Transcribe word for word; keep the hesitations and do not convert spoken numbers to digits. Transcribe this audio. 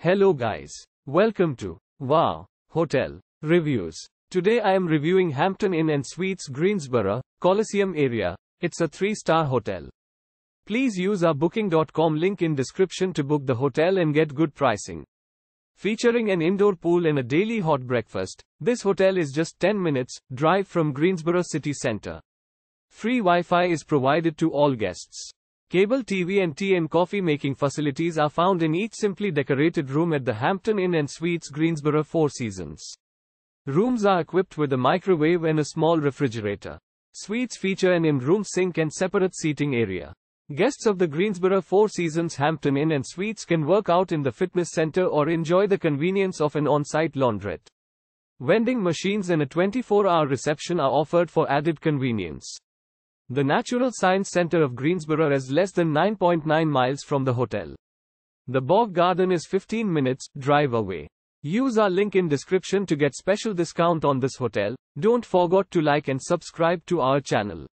Hello guys. Welcome to Wow Hotel Reviews. Today I am reviewing Hampton Inn and Suites Greensboro Coliseum Area. It's a three-star hotel. Please use our booking dot com link in description to book the hotel and get good pricing. Featuring an indoor pool and a daily hot breakfast, this hotel is just ten minutes drive from Greensboro City Center. Free Wi-Fi is provided to all guests. Cable T V and tea and coffee making facilities are found in each simply decorated room at the Hampton Inn and Suites Greensboro Four Seasons. Rooms are equipped with a microwave and a small refrigerator. Suites feature an in-room sink and separate seating area. Guests of the Greensboro Four Seasons Hampton Inn and Suites can work out in the fitness center or enjoy the convenience of an on-site laundrette. Vending machines and a twenty-four hour reception are offered for added convenience. The Natural Science Center of Greensboro is less than nine point nine miles from the hotel. The Bog Garden is fifteen minutes drive away. Use our link in description to get special discount on this hotel. Don't forget to like and subscribe to our channel.